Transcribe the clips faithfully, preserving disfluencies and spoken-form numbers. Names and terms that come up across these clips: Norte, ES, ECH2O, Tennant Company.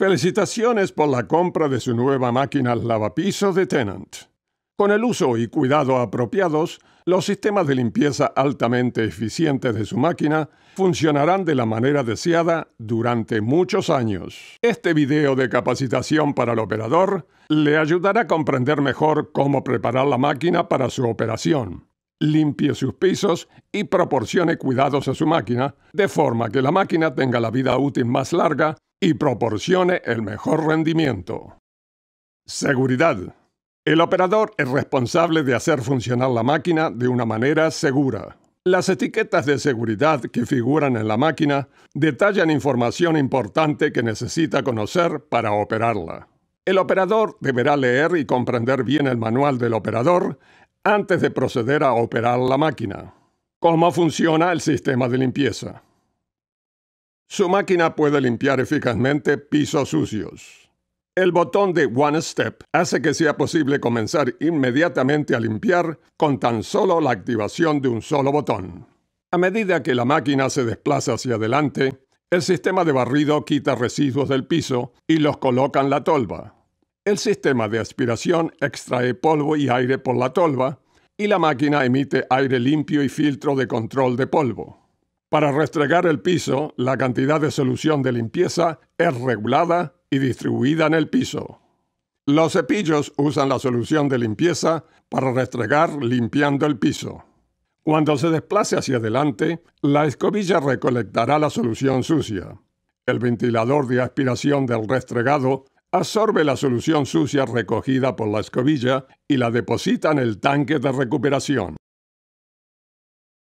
Felicitaciones por la compra de su nueva máquina lavapisos de Tennant. Con el uso y cuidado apropiados, los sistemas de limpieza altamente eficientes de su máquina funcionarán de la manera deseada durante muchos años. Este video de capacitación para el operador le ayudará a comprender mejor cómo preparar la máquina para su operación. Limpie sus pisos y proporcione cuidados a su máquina, de forma que la máquina tenga la vida útil más larga y proporcione el mejor rendimiento. Seguridad. El operador es responsable de hacer funcionar la máquina de una manera segura. Las etiquetas de seguridad que figuran en la máquina detallan información importante que necesita conocer para operarla. El operador deberá leer y comprender bien el manual del operador antes de proceder a operar la máquina. ¿Cómo funciona el sistema de limpieza? Su máquina puede limpiar eficazmente pisos sucios. El botón de One Step hace que sea posible comenzar inmediatamente a limpiar con tan solo la activación de un solo botón. A medida que la máquina se desplaza hacia adelante, el sistema de barrido quita residuos del piso y los coloca en la tolva. El sistema de aspiración extrae polvo y aire por la tolva y la máquina emite aire limpio y filtro de control de polvo. Para restregar el piso, la cantidad de solución de limpieza es regulada y distribuida en el piso. Los cepillos usan la solución de limpieza para restregar limpiando el piso. Cuando se desplace hacia adelante, la escobilla recolectará la solución sucia. El ventilador de aspiración del restregado absorbe la solución sucia recogida por la escobilla y la deposita en el tanque de recuperación.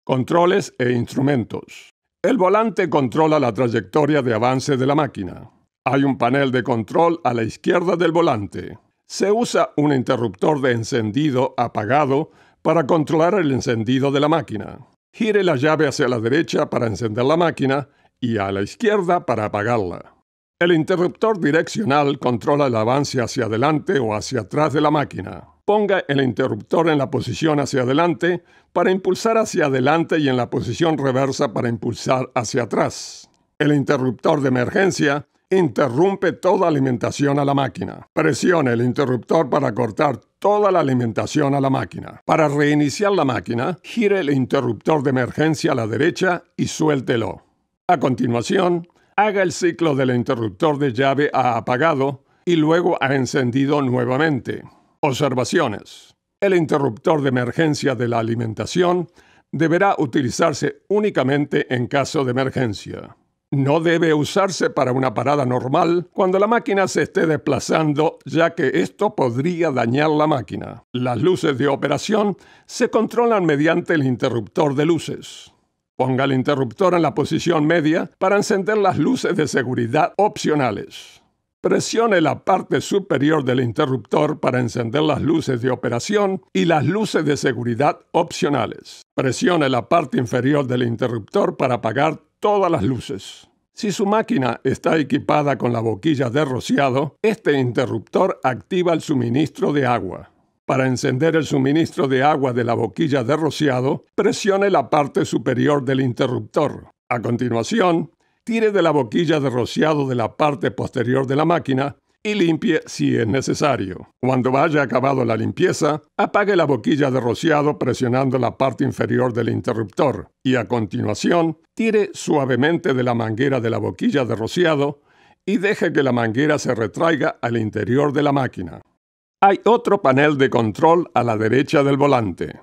Controles e instrumentos. El volante controla la trayectoria de avance de la máquina. Hay un panel de control a la izquierda del volante. Se usa un interruptor de encendido apagado para controlar el encendido de la máquina. Gire la llave hacia la derecha para encender la máquina y a la izquierda para apagarla. El interruptor direccional controla el avance hacia adelante o hacia atrás de la máquina. Ponga el interruptor en la posición hacia adelante para impulsar hacia adelante y en la posición reversa para impulsar hacia atrás. El interruptor de emergencia interrumpe toda alimentación a la máquina. Presione el interruptor para cortar toda la alimentación a la máquina. Para reiniciar la máquina, gire el interruptor de emergencia a la derecha y suéltelo. A continuación, haga el ciclo del interruptor de llave a apagado y luego a encendido nuevamente. Observaciones. El interruptor de emergencia de la alimentación deberá utilizarse únicamente en caso de emergencia. No debe usarse para una parada normal cuando la máquina se esté desplazando, ya que esto podría dañar la máquina. Las luces de operación se controlan mediante el interruptor de luces. Ponga el interruptor en la posición media para encender las luces de seguridad opcionales. Presione la parte superior del interruptor para encender las luces de operación y las luces de seguridad opcionales. Presione la parte inferior del interruptor para apagar todas las luces. Si su máquina está equipada con la boquilla de rociado, este interruptor activa el suministro de agua. Para encender el suministro de agua de la boquilla de rociado, presione la parte superior del interruptor. A continuación, tire de la boquilla de rociado de la parte posterior de la máquina y limpie si es necesario. Cuando haya acabado la limpieza, apague la boquilla de rociado presionando la parte inferior del interruptor y a continuación tire suavemente de la manguera de la boquilla de rociado y deje que la manguera se retraiga al interior de la máquina. Hay otro panel de control a la derecha del volante.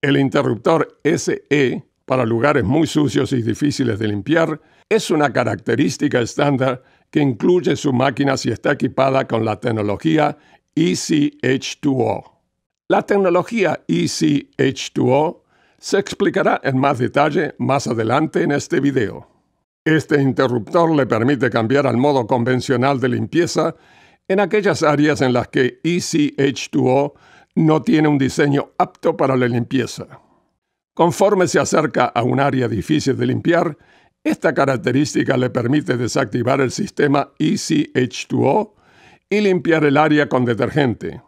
El interruptor S E para lugares muy sucios y difíciles de limpiar es una característica estándar que incluye su máquina si está equipada con la tecnología E C H dos O. La tecnología E C H dos O se explicará en más detalle más adelante en este video. Este interruptor le permite cambiar al modo convencional de limpieza en aquellas áreas en las que E C H dos O no tiene un diseño apto para la limpieza. Conforme se acerca a un área difícil de limpiar, esta característica le permite desactivar el sistema E C H dos O y limpiar el área con detergente,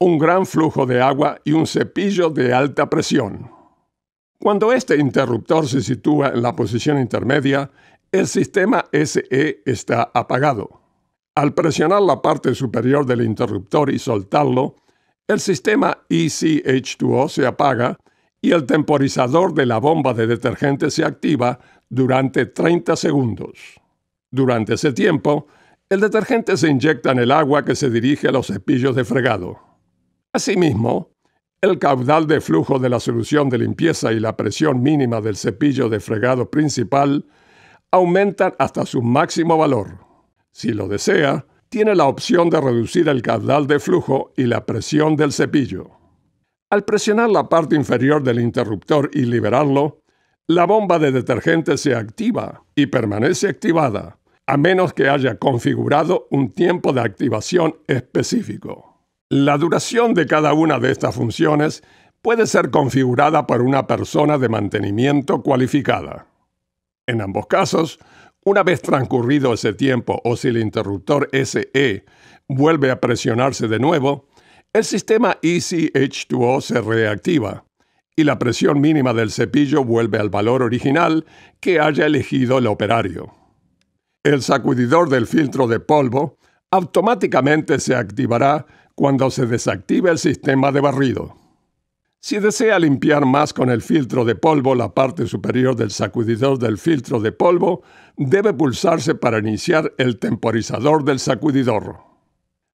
un gran flujo de agua y un cepillo de alta presión. Cuando este interruptor se sitúa en la posición intermedia, el sistema S E está apagado. Al presionar la parte superior del interruptor y soltarlo, el sistema E C H dos O se apaga y el temporizador de la bomba de detergente se activa durante treinta segundos. Durante ese tiempo, el detergente se inyecta en el agua que se dirige a los cepillos de fregado. Asimismo, el caudal de flujo de la solución de limpieza y la presión mínima del cepillo de fregado principal aumentan hasta su máximo valor. Si lo desea, tiene la opción de reducir el caudal de flujo y la presión del cepillo. Al presionar la parte inferior del interruptor y liberarlo, la bomba de detergente se activa y permanece activada, a menos que haya configurado un tiempo de activación específico. La duración de cada una de estas funciones puede ser configurada por una persona de mantenimiento cualificada. En ambos casos, una vez transcurrido ese tiempo o si el interruptor S E vuelve a presionarse de nuevo, el sistema E C H dos O se reactiva y la presión mínima del cepillo vuelve al valor original que haya elegido el operario. El sacudidor del filtro de polvo automáticamente se activará cuando se desactive el sistema de barrido. Si desea limpiar más con el filtro de polvo la parte superior del sacudidor del filtro de polvo, debe pulsarse para iniciar el temporizador del sacudidor.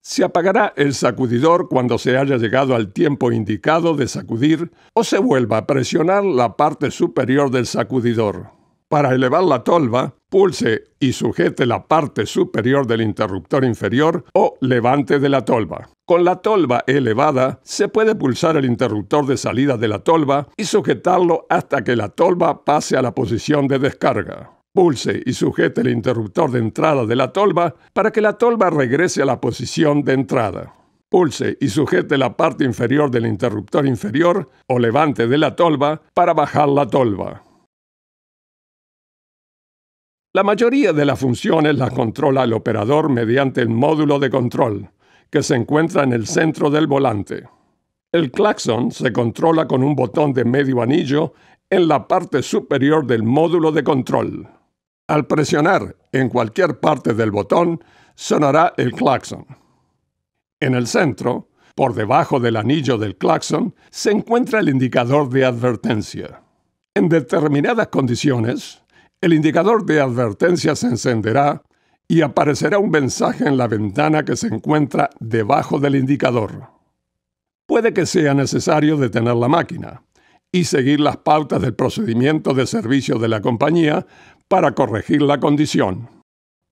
Se apagará el sacudidor cuando se haya llegado al tiempo indicado de sacudir o se vuelva a presionar la parte superior del sacudidor. Para elevar la tolva, pulse y sujete la parte superior del interruptor inferior o levante de la tolva. Con la tolva elevada, se puede pulsar el interruptor de salida de la tolva y sujetarlo hasta que la tolva pase a la posición de descarga. Pulse y sujete el interruptor de entrada de la tolva para que la tolva regrese a la posición de entrada. Pulse y sujete la parte inferior del interruptor inferior o levante de la tolva para bajar la tolva. La mayoría de las funciones las controla el operador mediante el módulo de control, que se encuentra en el centro del volante. El claxon se controla con un botón de medio anillo en la parte superior del módulo de control. Al presionar en cualquier parte del botón, sonará el claxon. En el centro, por debajo del anillo del claxon, se encuentra el indicador de advertencia. En determinadas condiciones, el indicador de advertencia se encenderá y aparecerá un mensaje en la ventana que se encuentra debajo del indicador. Puede que sea necesario detener la máquina y seguir las pautas del procedimiento de servicio de la compañía para corregir la condición.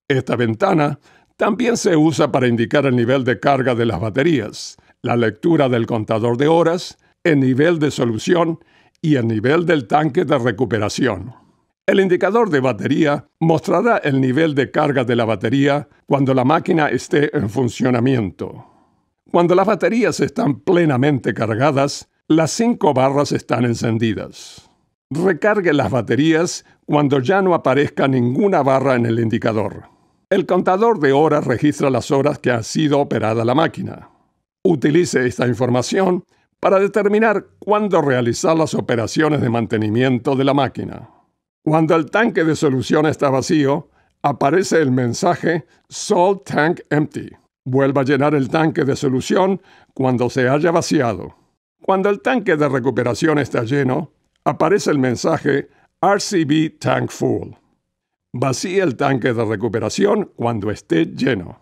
Esta ventana también se usa para indicar el nivel de carga de las baterías, la lectura del contador de horas, el nivel de solución y el nivel del tanque de recuperación. El indicador de batería mostrará el nivel de carga de la batería cuando la máquina esté en funcionamiento. Cuando las baterías están plenamente cargadas, las cinco barras están encendidas. Recargue las baterías cuando ya no aparezca ninguna barra en el indicador. El contador de horas registra las horas que ha sido operada la máquina. Utilice esta información para determinar cuándo realizar las operaciones de mantenimiento de la máquina. Cuando el tanque de solución está vacío, aparece el mensaje "Salt Tank Empty". Vuelva a llenar el tanque de solución cuando se haya vaciado. Cuando el tanque de recuperación está lleno, aparece el mensaje "R C B Tank Full". Vacíe el tanque de recuperación cuando esté lleno.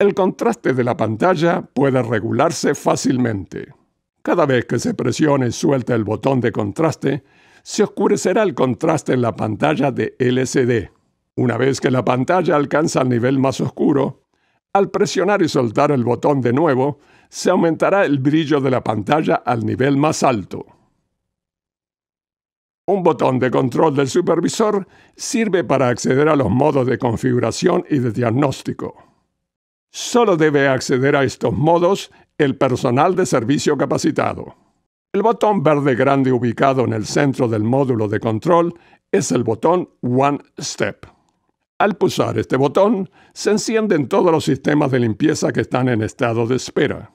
El contraste de la pantalla puede regularse fácilmente. Cada vez que se presione y suelta el botón de contraste, se oscurecerá el contraste en la pantalla de L C D. Una vez que la pantalla alcanza el nivel más oscuro, al presionar y soltar el botón de nuevo, se aumentará el brillo de la pantalla al nivel más alto. Un botón de control del supervisor sirve para acceder a los modos de configuración y de diagnóstico. Solo debe acceder a estos modos el personal de servicio capacitado. El botón verde grande ubicado en el centro del módulo de control es el botón One Step. Al pulsar este botón, se encienden todos los sistemas de limpieza que están en estado de espera.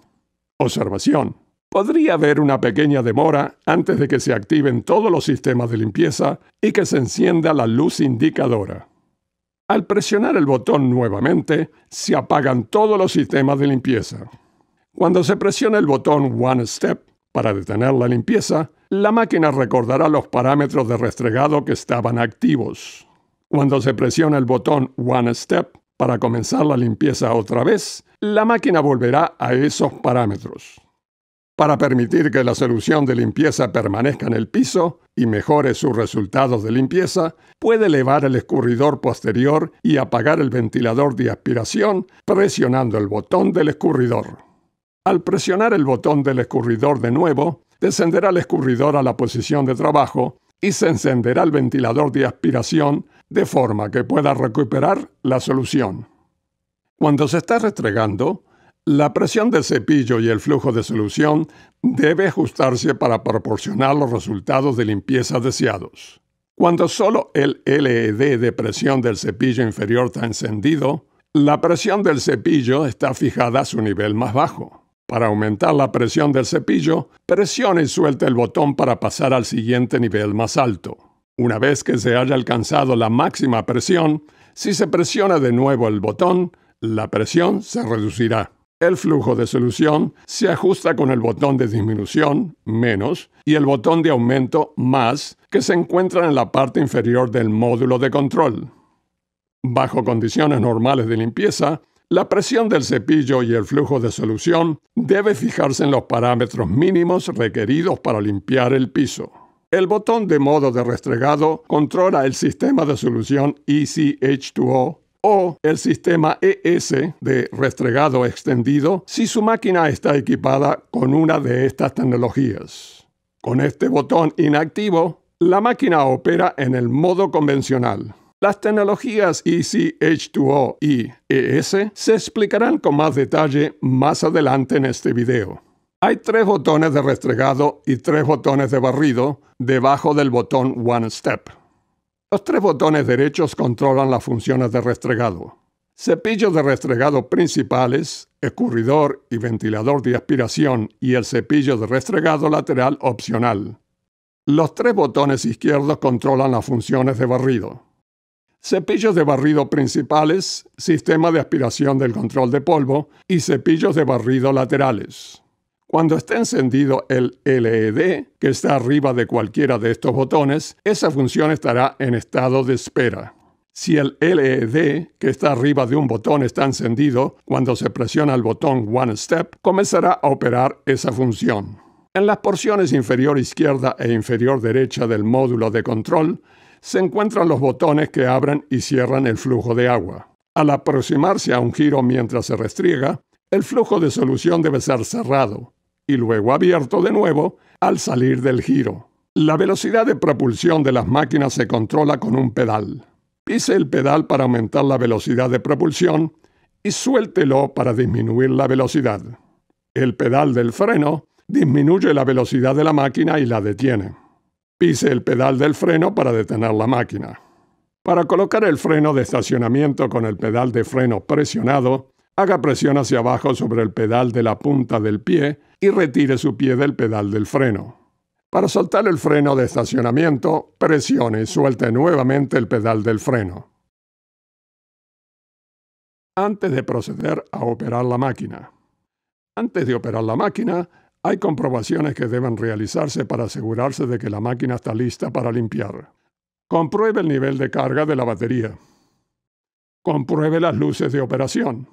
Observación: podría haber una pequeña demora antes de que se activen todos los sistemas de limpieza y que se encienda la luz indicadora. Al presionar el botón nuevamente, se apagan todos los sistemas de limpieza. Cuando se presiona el botón One Step para detener la limpieza, la máquina recordará los parámetros de restregado que estaban activos. Cuando se presiona el botón One Step para comenzar la limpieza otra vez, la máquina volverá a esos parámetros. Para permitir que la solución de limpieza permanezca en el piso y mejore sus resultados de limpieza, puede elevar el escurridor posterior y apagar el ventilador de aspiración presionando el botón del escurridor. Al presionar el botón del escurridor de nuevo, descenderá el escurridor a la posición de trabajo y se encenderá el ventilador de aspiración de forma que pueda recuperar la solución. Cuando se está restregando, la presión del cepillo y el flujo de solución debe ajustarse para proporcionar los resultados de limpieza deseados. Cuando solo el L E D de presión del cepillo inferior está encendido, la presión del cepillo está fijada a su nivel más bajo. Para aumentar la presión del cepillo, presione y suelte el botón para pasar al siguiente nivel más alto. Una vez que se haya alcanzado la máxima presión, si se presiona de nuevo el botón, la presión se reducirá. El flujo de solución se ajusta con el botón de disminución, menos, y el botón de aumento, más, que se encuentran en la parte inferior del módulo de control. Bajo condiciones normales de limpieza, la presión del cepillo y el flujo de solución debe fijarse en los parámetros mínimos requeridos para limpiar el piso. El botón de modo de restregado controla el sistema de solución E C H dos O, o el sistema E S de restregado extendido si su máquina está equipada con una de estas tecnologías. Con este botón inactivo, la máquina opera en el modo convencional. Las tecnologías E C H dos O y E S se explicarán con más detalle más adelante en este video. Hay tres botones de restregado y tres botones de barrido debajo del botón One Step. Los tres botones derechos controlan las funciones de restregado. Cepillos de restregado principales, escurridor y ventilador de aspiración y el cepillo de restregado lateral opcional. Los tres botones izquierdos controlan las funciones de barrido. Cepillos de barrido principales, sistema de aspiración del control de polvo y cepillos de barrido laterales. Cuando está encendido el L E D, que está arriba de cualquiera de estos botones, esa función estará en estado de espera. Si el L E D, que está arriba de un botón, está encendido, cuando se presiona el botón One Step, comenzará a operar esa función. En las porciones inferior izquierda e inferior derecha del módulo de control, se encuentran los botones que abren y cierran el flujo de agua. Al aproximarse a un giro mientras se restriega, el flujo de solución debe ser cerrado y luego abierto de nuevo al salir del giro. La velocidad de propulsión de las máquinas se controla con un pedal. Pise el pedal para aumentar la velocidad de propulsión y suéltelo para disminuir la velocidad. El pedal del freno disminuye la velocidad de la máquina y la detiene. Pise el pedal del freno para detener la máquina. Para colocar el freno de estacionamiento con el pedal de freno presionado, haga presión hacia abajo sobre el pedal de la punta del pie y retire su pie del pedal del freno. Para soltar el freno de estacionamiento, presione y suelte nuevamente el pedal del freno. Antes de proceder a operar la máquina. Antes de operar la máquina, hay comprobaciones que deben realizarse para asegurarse de que la máquina está lista para limpiar. Compruebe el nivel de carga de la batería. Compruebe las luces de operación.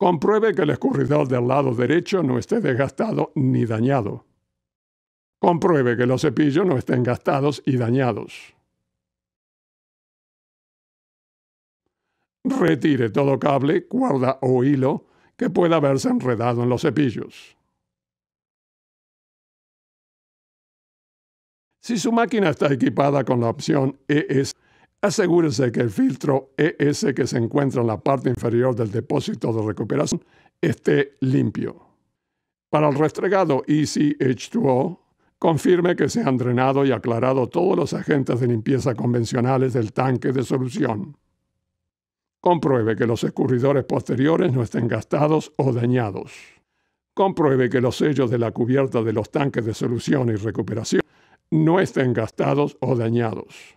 Compruebe que el escurridor del lado derecho no esté desgastado ni dañado. Compruebe que los cepillos no estén gastados y dañados. Retire todo cable, cuerda o hilo que pueda haberse enredado en los cepillos. Si su máquina está equipada con la opción E S, asegúrese que el filtro E S que se encuentra en la parte inferior del depósito de recuperación esté limpio. Para el restregado E C H dos O, confirme que se han drenado y aclarado todos los agentes de limpieza convencionales del tanque de solución. Compruebe que los escurridores posteriores no estén gastados o dañados. compruebe que los sellos de la cubierta de los tanques de solución y recuperación no estén gastados o dañados.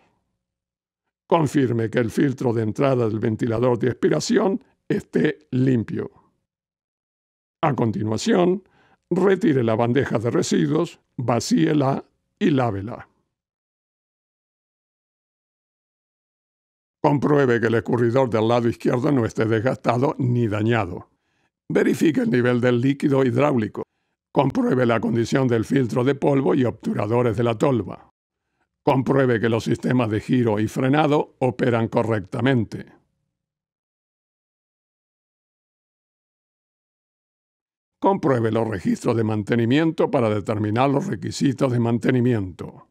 Confirme que el filtro de entrada del ventilador de expiración esté limpio. A continuación, retire la bandeja de residuos, vacíela y lávela. Compruebe que el escurridor del lado izquierdo no esté desgastado ni dañado. Verifique el nivel del líquido hidráulico. Compruebe la condición del filtro de polvo y obturadores de la tolva. Compruebe que los sistemas de giro y frenado operan correctamente. Compruebe los registros de mantenimiento para determinar los requisitos de mantenimiento.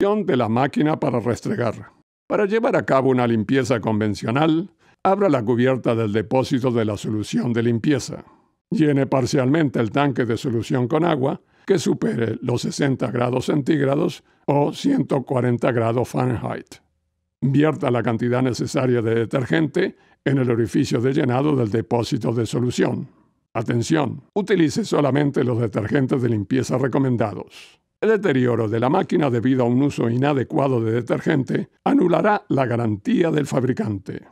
De la máquina para restregar. Para llevar a cabo una limpieza convencional, abra la cubierta del depósito de la solución de limpieza. Llene parcialmente el tanque de solución con agua que supere los sesenta grados centígrados o ciento cuarenta grados Fahrenheit. Vierta la cantidad necesaria de detergente en el orificio de llenado del depósito de solución. Atención, utilice solamente los detergentes de limpieza recomendados. El deterioro de la máquina debido a un uso inadecuado de detergente anulará la garantía del fabricante.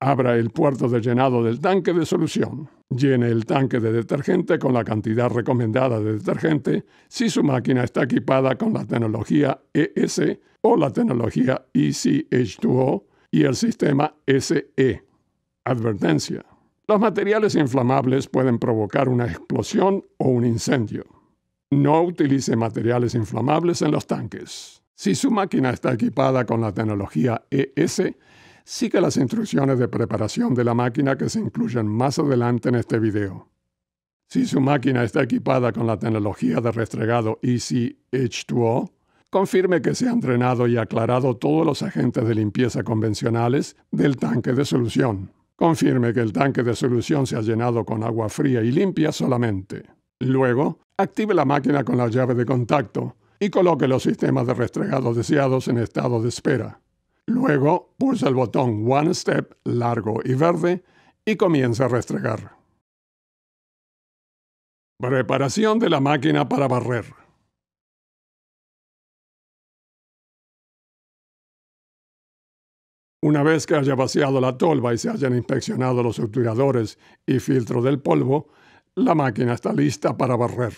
Abra el puerto de llenado del tanque de solución. Llene el tanque de detergente con la cantidad recomendada de detergente si su máquina está equipada con la tecnología E S o la tecnología E C H dos O y el sistema S E. Advertencia. Los materiales inflamables pueden provocar una explosión o un incendio. No utilice materiales inflamables en los tanques. Si su máquina está equipada con la tecnología E S, siga las instrucciones de preparación de la máquina que se incluyen más adelante en este video. Si su máquina está equipada con la tecnología de restregado E C H dos O, confirme que se han drenado y aclarado todos los agentes de limpieza convencionales del tanque de solución. Confirme que el tanque de solución se ha llenado con agua fría y limpia solamente. Luego, active la máquina con la llave de contacto y coloque los sistemas de restregado deseados en estado de espera. Luego, pulsa el botón One Step largo y verde y comienza a restregar. Preparación de la máquina para barrer. Una vez que haya vaciado la tolva y se hayan inspeccionado los obturadores y filtro del polvo, la máquina está lista para barrer.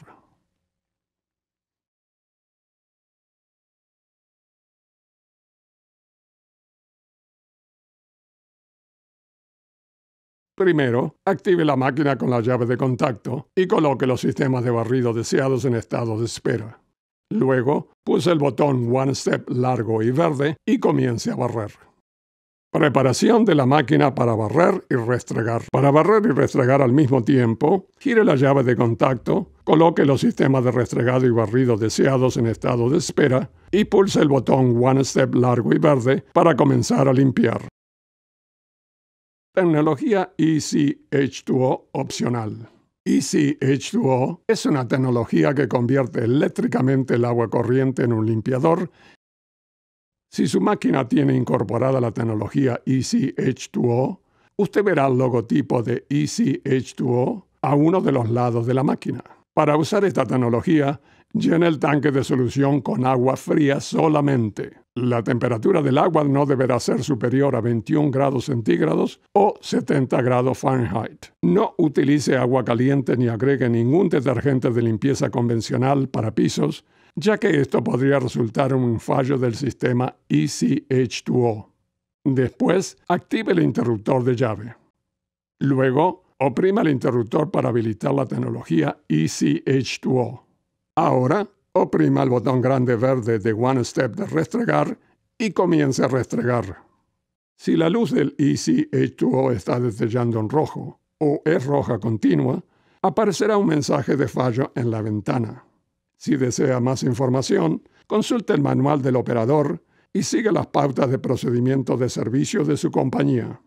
Primero, active la máquina con la llave de contacto y coloque los sistemas de barrido deseados en estado de espera. Luego, pulse el botón One Step largo y verde y comience a barrer. Preparación de la máquina para barrer y restregar. Para barrer y restregar al mismo tiempo, gire la llave de contacto, coloque los sistemas de restregado y barrido deseados en estado de espera y pulse el botón One Step largo y verde para comenzar a limpiar. Tecnología E C H dos O opcional. E C H dos O es una tecnología que convierte eléctricamente el agua corriente en un limpiador. Si su máquina tiene incorporada la tecnología E C H dos O, usted verá el logotipo de E C H dos O a uno de los lados de la máquina. Para usar esta tecnología, llene el tanque de solución con agua fría solamente. La temperatura del agua no deberá ser superior a veintiún grados centígrados o setenta grados Fahrenheit. No utilice agua caliente ni agregue ningún detergente de limpieza convencional para pisos, ya que esto podría resultar en un fallo del sistema E C H dos O. Después, active el interruptor de llave. Luego, oprima el interruptor para habilitar la tecnología E C H dos O. Ahora, oprima el botón grande verde de One Step de restregar y comience a restregar. Si la luz del E C H dos O está destellando en rojo o es roja continua, aparecerá un mensaje de fallo en la ventana. Si desea más información, consulte el manual del operador y siga las pautas de procedimiento de servicio de su compañía.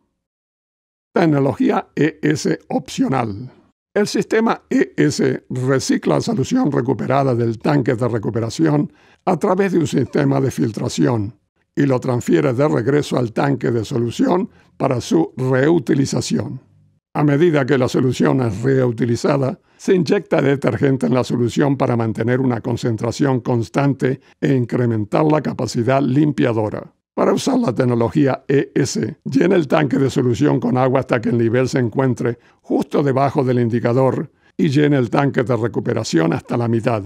Tecnología E S opcional. El sistema E S recicla la solución recuperada del tanque de recuperación a través de un sistema de filtración y lo transfiere de regreso al tanque de solución para su reutilización. A medida que la solución es reutilizada, se inyecta detergente en la solución para mantener una concentración constante e incrementar la capacidad limpiadora. Para usar la tecnología E S, llena el tanque de solución con agua hasta que el nivel se encuentre justo debajo del indicador y llena el tanque de recuperación hasta la mitad.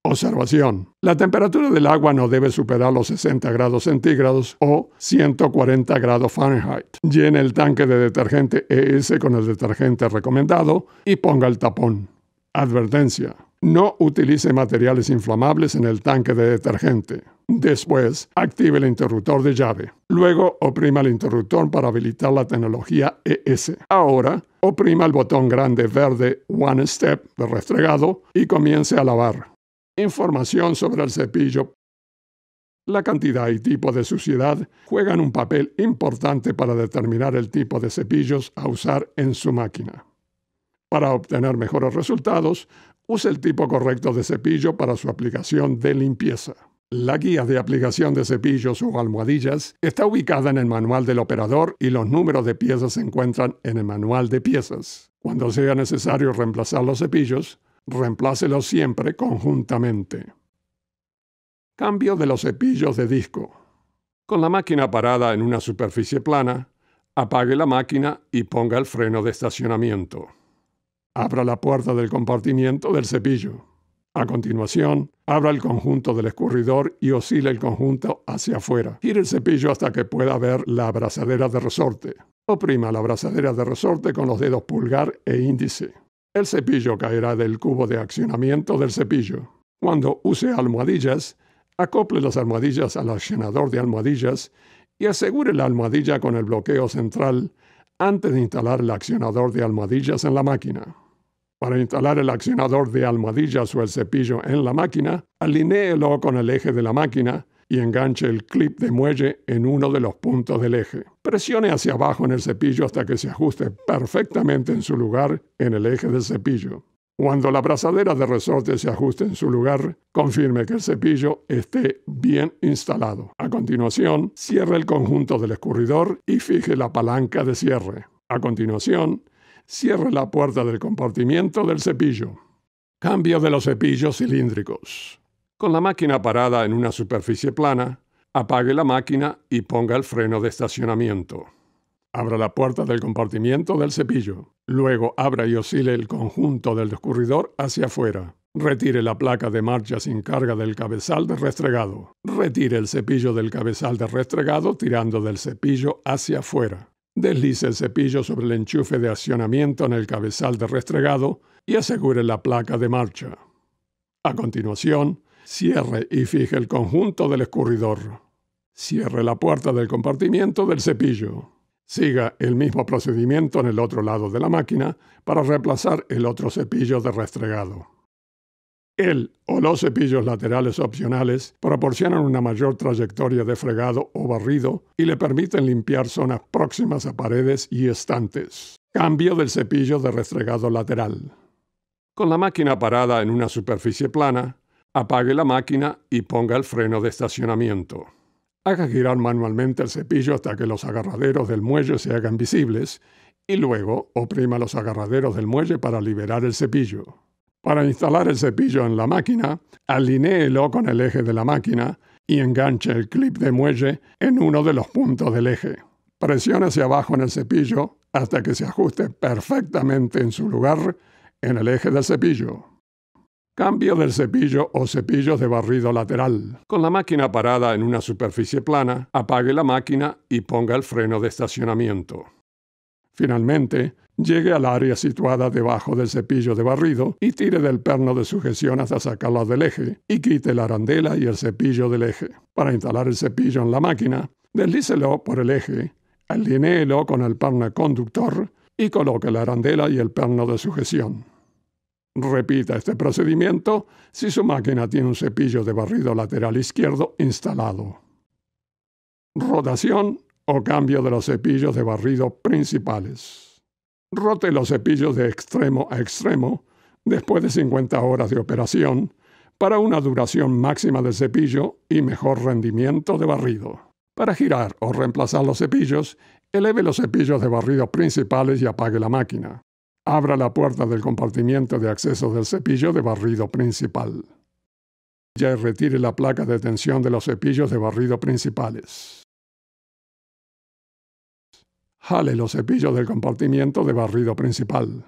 Observación: la temperatura del agua no debe superar los sesenta grados centígrados o ciento cuarenta grados Fahrenheit. Llene el tanque de detergente E S con el detergente recomendado y ponga el tapón. Advertencia: no utilice materiales inflamables en el tanque de detergente. Después, active el interruptor de llave. Luego, oprima el interruptor para habilitar la tecnología E S. Ahora, oprima el botón grande verde One Step de restregado y comience a lavar. Información sobre el cepillo. La cantidad y tipo de suciedad juegan un papel importante para determinar el tipo de cepillos a usar en su máquina. Para obtener mejores resultados, use el tipo correcto de cepillo para su aplicación de limpieza. La guía de aplicación de cepillos o almohadillas está ubicada en el manual del operador y los números de piezas se encuentran en el manual de piezas. Cuando sea necesario reemplazar los cepillos, reemplácelos siempre conjuntamente. Cambio de los cepillos de disco. Con la máquina parada en una superficie plana, apague la máquina y ponga el freno de estacionamiento. Abra la puerta del compartimiento del cepillo. A continuación, abra el conjunto del escurridor y oscile el conjunto hacia afuera. Gire el cepillo hasta que pueda ver la abrazadera de resorte. Oprima la abrazadera de resorte con los dedos pulgar e índice. El cepillo caerá del cubo de accionamiento del cepillo. Cuando use almohadillas, acople las almohadillas al accionador de almohadillas y asegure la almohadilla con el bloqueo central antes de instalar el accionador de almohadillas en la máquina. Para instalar el accionador de almohadillas o el cepillo en la máquina, alinéelo con el eje de la máquina y enganche el clip de muelle en uno de los puntos del eje. Presione hacia abajo en el cepillo hasta que se ajuste perfectamente en su lugar en el eje del cepillo. Cuando la abrazadera de resorte se ajuste en su lugar, confirme que el cepillo esté bien instalado. A continuación, cierre el conjunto del escurridor y fije la palanca de cierre. A continuación, cierre la puerta del compartimiento del cepillo. Cambio de los cepillos cilíndricos. Con la máquina parada en una superficie plana, apague la máquina y ponga el freno de estacionamiento. Abra la puerta del compartimiento del cepillo. Luego abra y oscile el conjunto del escurridor hacia afuera. Retire la placa de marcha sin carga del cabezal de restregado. Retire el cepillo del cabezal de restregado tirando del cepillo hacia afuera. Deslice el cepillo sobre el enchufe de accionamiento en el cabezal de restregado y asegure la placa de marcha. A continuación, cierre y fije el conjunto del escurridor. Cierre la puerta del compartimiento del cepillo. Siga el mismo procedimiento en el otro lado de la máquina para reemplazar el otro cepillo de restregado. El o los cepillos laterales opcionales proporcionan una mayor trayectoria de fregado o barrido y le permiten limpiar zonas próximas a paredes y estantes. Cambio del cepillo de restregado lateral. Con la máquina parada en una superficie plana, apague la máquina y ponga el freno de estacionamiento. Haga girar manualmente el cepillo hasta que los agarraderos del muelle se hagan visibles y luego oprima los agarraderos del muelle para liberar el cepillo. Para instalar el cepillo en la máquina, alinéelo con el eje de la máquina y enganche el clip de muelle en uno de los puntos del eje. Presione hacia abajo en el cepillo hasta que se ajuste perfectamente en su lugar en el eje del cepillo. Cambio del cepillo o cepillos de barrido lateral. Con la máquina parada en una superficie plana, apague la máquina y ponga el freno de estacionamiento. Finalmente, llegue al área situada debajo del cepillo de barrido y tire del perno de sujeción hasta sacarla del eje y quite la arandela y el cepillo del eje. Para instalar el cepillo en la máquina, deslícelo por el eje, alinéelo con el perno conductor y coloque la arandela y el perno de sujeción. Repita este procedimiento si su máquina tiene un cepillo de barrido lateral izquierdo instalado. Rotación o cambio de los cepillos de barrido principales. Rote los cepillos de extremo a extremo después de cincuenta horas de operación para una duración máxima del cepillo y mejor rendimiento de barrido. Para girar o reemplazar los cepillos, Eleve los cepillos de barrido principales y apague la máquina. Abra la puerta del compartimiento de acceso del cepillo de barrido principal. Ya retire la placa de tensión de los cepillos de barrido principales. Jale los cepillos del compartimiento de barrido principal.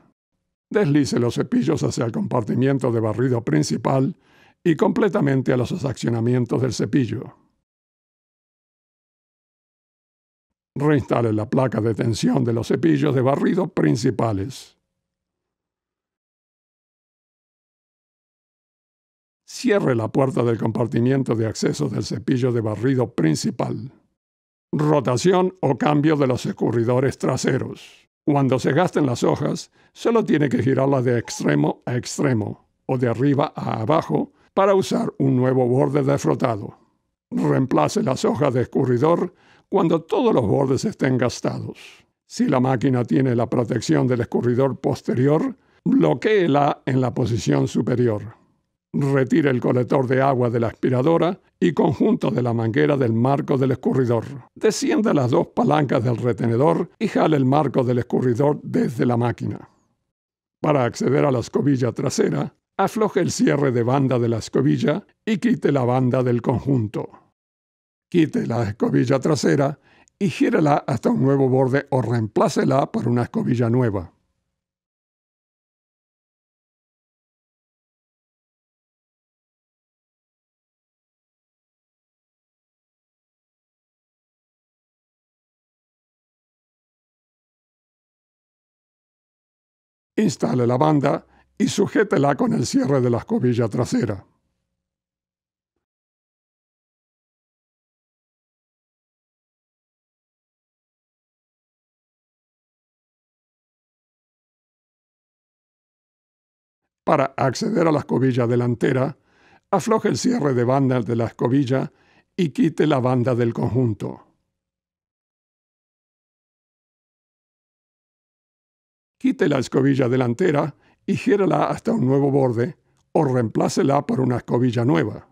Deslice los cepillos hacia el compartimiento de barrido principal y completamente a los accionamientos del cepillo. Reinstale la placa de tensión de los cepillos de barrido principales. Cierre la puerta del compartimiento de acceso del cepillo de barrido principal. Rotación o cambio de los escurridores traseros. Cuando se gasten las hojas, solo tiene que girarlas de extremo a extremo o de arriba a abajo para usar un nuevo borde desfrotado. Reemplace las hojas de escurridor cuando todos los bordes estén gastados. Si la máquina tiene la protección del escurridor posterior, bloquéela en la posición superior. Retire el colector de agua de la aspiradora y conjunto de la manguera del marco del escurridor. Descienda las dos palancas del retenedor y jale el marco del escurridor desde la máquina. Para acceder a la escobilla trasera, afloje el cierre de banda de la escobilla y quite la banda del conjunto. Quite la escobilla trasera y gírela hasta un nuevo borde o reemplácela por una escobilla nueva. Instale la banda y sujétela con el cierre de la escobilla trasera. Para acceder a la escobilla delantera, afloje el cierre de banda de la escobilla y quite la banda del conjunto. Quite la escobilla delantera y gírala hasta un nuevo borde o reemplácela por una escobilla nueva.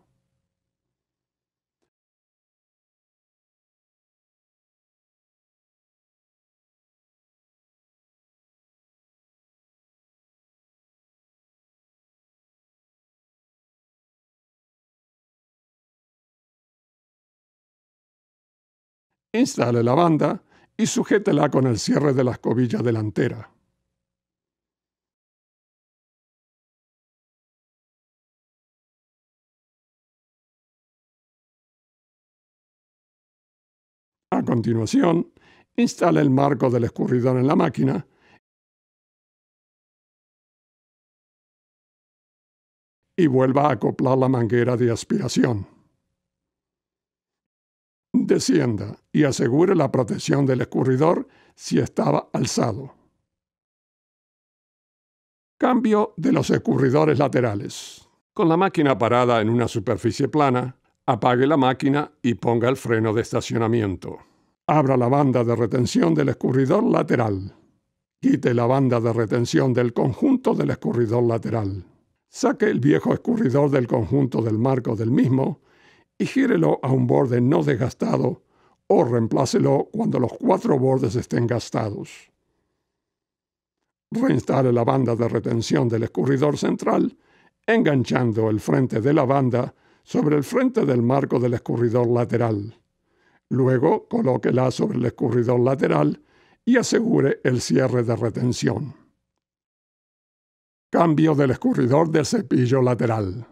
Instale la banda y sujétela con el cierre de la escobilla delantera. A continuación, instale el marco del escurridor en la máquina y vuelva a acoplar la manguera de aspiración. Descienda y asegure la protección del escurridor si estaba alzado. Cambio de los escurridores laterales. Con la máquina parada en una superficie plana, apague la máquina y ponga el freno de estacionamiento. Abra la banda de retención del escurridor lateral. Quite la banda de retención del conjunto del escurridor lateral. Saque el viejo escurridor del conjunto del marco del mismo y gírelo a un borde no desgastado o reemplácelo cuando los cuatro bordes estén gastados. Reinstale la banda de retención del escurridor central enganchando el frente de la banda sobre el frente del marco del escurridor lateral. Luego, colóquela sobre el escurridor lateral y asegure el cierre de retención. Cambio del escurridor del cepillo lateral.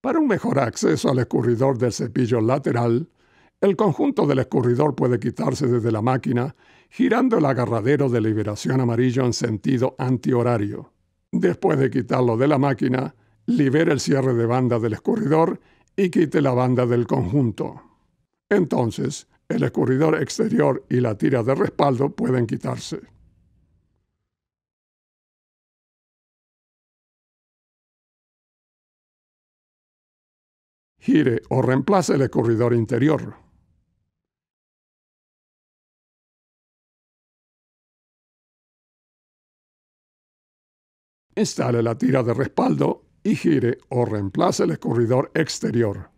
Para un mejor acceso al escurridor del cepillo lateral, el conjunto del escurridor puede quitarse desde la máquina girando el agarradero de liberación amarillo en sentido antihorario. Después de quitarlo de la máquina, libere el cierre de banda del escurridor y quite la banda del conjunto. Entonces, el escurridor exterior y la tira de respaldo pueden quitarse. Gire o reemplace el escurridor interior. Instale la tira de respaldo y gire o reemplace el escurridor exterior.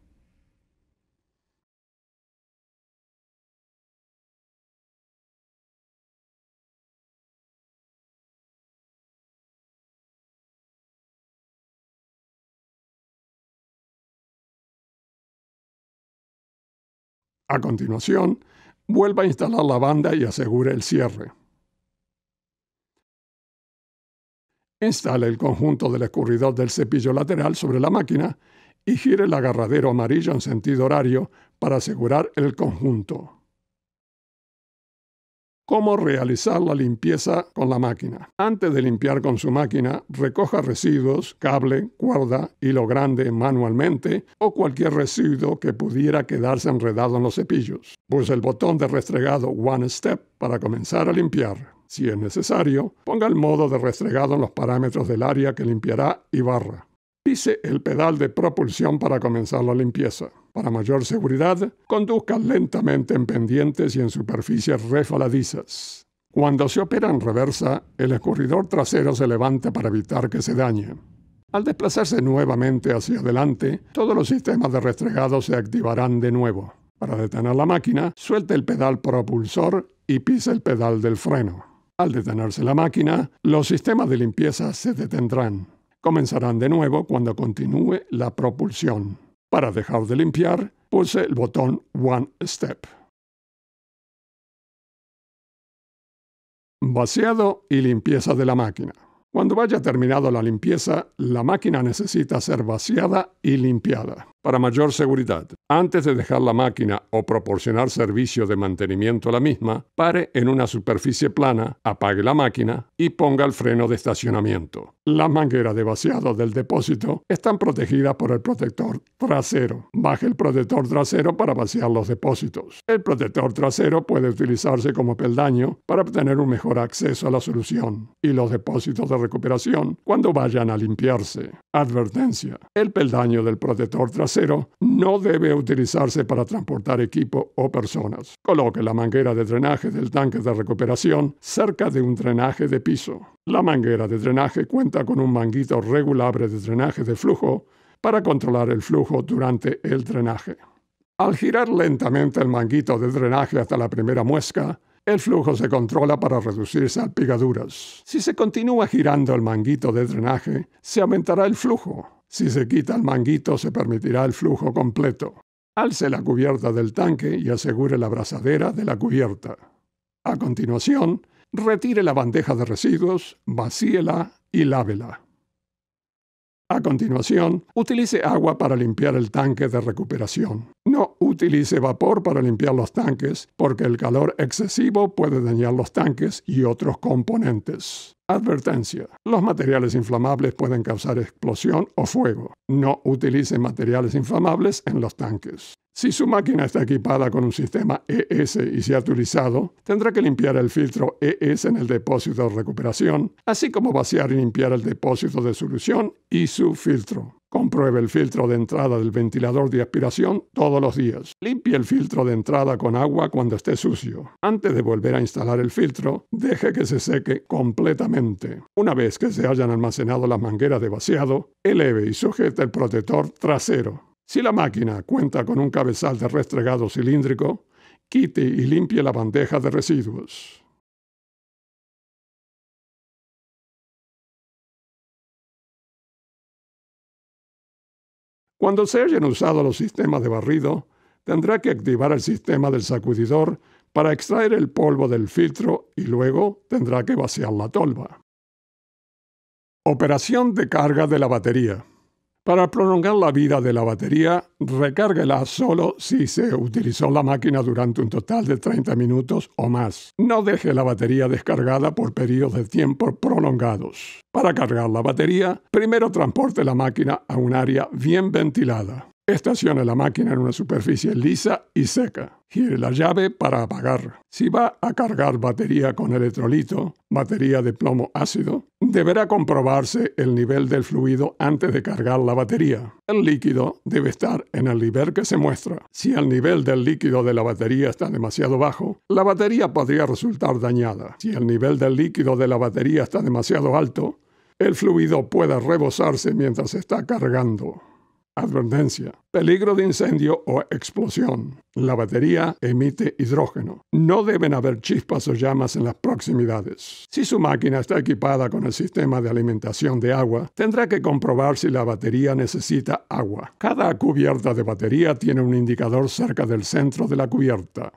A continuación, vuelva a instalar la banda y asegure el cierre. Instale el conjunto del escurridor del cepillo lateral sobre la máquina y gire el agarradero amarillo en sentido horario para asegurar el conjunto. ¿Cómo realizar la limpieza con la máquina? Antes de limpiar con su máquina, recoja residuos, cable, cuerda, hilo grande manualmente o cualquier residuo que pudiera quedarse enredado en los cepillos. Pulse el botón de restregado One Step para comenzar a limpiar. Si es necesario, ponga el modo de restregado en los parámetros del área que limpiará y barra. Pise el pedal de propulsión para comenzar la limpieza. Para mayor seguridad, conduzca lentamente en pendientes y en superficies resbaladizas. Cuando se opera en reversa, el escurridor trasero se levanta para evitar que se dañe. Al desplazarse nuevamente hacia adelante, todos los sistemas de restregado se activarán de nuevo. Para detener la máquina, suelte el pedal propulsor y pise el pedal del freno. Al detenerse la máquina, los sistemas de limpieza se detendrán. Comenzarán de nuevo cuando continúe la propulsión. Para dejar de limpiar, pulse el botón One Step. Vaciado y limpieza de la máquina. Cuando vaya terminado la limpieza, la máquina necesita ser vaciada y limpiada. Para mayor seguridad, antes de dejar la máquina o proporcionar servicio de mantenimiento a la misma, pare en una superficie plana, apague la máquina y ponga el freno de estacionamiento. Las mangueras de vaciado del depósito están protegidas por el protector trasero. Baje el protector trasero para vaciar los depósitos. El protector trasero puede utilizarse como peldaño para obtener un mejor acceso a la solución y los depósitos de recuperación cuando vayan a limpiarse. Advertencia: el peldaño del protector trasero no debe utilizarse para transportar equipo o personas. Coloque la manguera de drenaje del tanque de recuperación cerca de un drenaje de piso. La manguera de drenaje cuenta con un manguito regulable de drenaje de flujo para controlar el flujo durante el drenaje. Al girar lentamente el manguito de drenaje hasta la primera muesca, el flujo se controla para reducir salpicaduras. Si se continúa girando el manguito de drenaje, se aumentará el flujo. Si se quita el manguito, se permitirá el flujo completo. Alce la cubierta del tanque y asegure la abrazadera de la cubierta. A continuación, retire la bandeja de residuos, vacíela y lávela. A continuación, utilice agua para limpiar el tanque de recuperación. No utilice vapor para limpiar los tanques, porque el calor excesivo puede dañar los tanques y otros componentes. Advertencia: los materiales inflamables pueden causar explosión o fuego. No utilice materiales inflamables en los tanques. Si su máquina está equipada con un sistema E S y se ha utilizado, tendrá que limpiar el filtro E S en el depósito de recuperación, así como vaciar y limpiar el depósito de solución y su filtro. Compruebe el filtro de entrada del ventilador de aspiración todos los días. Limpie el filtro de entrada con agua cuando esté sucio. Antes de volver a instalar el filtro, deje que se seque completamente. Una vez que se hayan almacenado las mangueras de vaciado, eleve y sujete el protector trasero. Si la máquina cuenta con un cabezal de restregado cilíndrico, quite y limpie la bandeja de residuos. Cuando se hayan usado los sistemas de barrido, tendrá que activar el sistema del sacudidor para extraer el polvo del filtro y luego tendrá que vaciar la tolva. Operación de carga de la batería. Para prolongar la vida de la batería, recárguela solo si se utilizó la máquina durante un total de treinta minutos o más. No deje la batería descargada por periodos de tiempo prolongados. Para cargar la batería, primero transporte la máquina a un área bien ventilada. Estacione la máquina en una superficie lisa y seca. Gire la llave para apagar. Si va a cargar batería con electrolito, batería de plomo ácido, deberá comprobarse el nivel del fluido antes de cargar la batería. El líquido debe estar en el nivel que se muestra. Si el nivel del líquido de la batería está demasiado bajo, la batería podría resultar dañada. Si el nivel del líquido de la batería está demasiado alto, el fluido puede rebosarse mientras se está cargando. Advertencia. Peligro de incendio o explosión. La batería emite hidrógeno. No deben haber chispas o llamas en las proximidades. Si su máquina está equipada con el sistema de alimentación de agua, tendrá que comprobar si la batería necesita agua. Cada cubierta de batería tiene un indicador cerca del centro de la cubierta.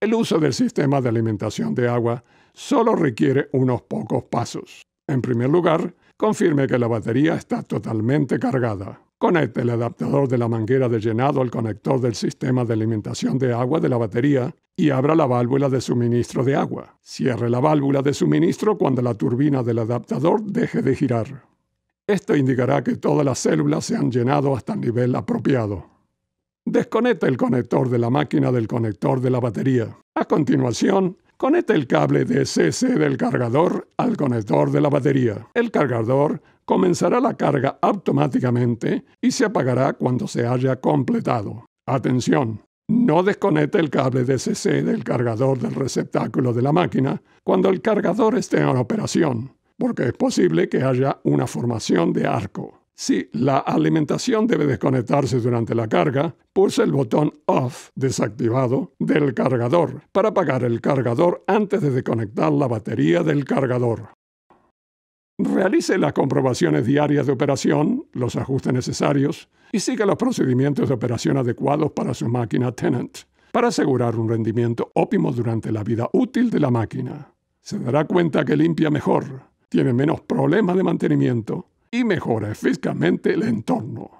El uso del sistema de alimentación de agua solo requiere unos pocos pasos. En primer lugar, confirme que la batería está totalmente cargada. Conecte el adaptador de la manguera de llenado al conector del sistema de alimentación de agua de la batería y abra la válvula de suministro de agua. Cierre la válvula de suministro cuando la turbina del adaptador deje de girar. Esto indicará que todas las células se han llenado hasta el nivel apropiado. Desconecte el conector de la máquina del conector de la batería. A continuación, conecte el cable de C C del cargador al conector de la batería. El cargador comenzará la carga automáticamente y se apagará cuando se haya completado. Atención, no desconecte el cable de C C del cargador del receptáculo de la máquina cuando el cargador esté en operación, porque es posible que haya una formación de arco. Si la alimentación debe desconectarse durante la carga, pulse el botón off desactivado del cargador para apagar el cargador antes de desconectar la batería del cargador. Realice las comprobaciones diarias de operación, los ajustes necesarios, y siga los procedimientos de operación adecuados para su máquina Tennant, para asegurar un rendimiento óptimo durante la vida útil de la máquina. Se dará cuenta que limpia mejor, tiene menos problemas de mantenimiento y mejora eficazmente el entorno.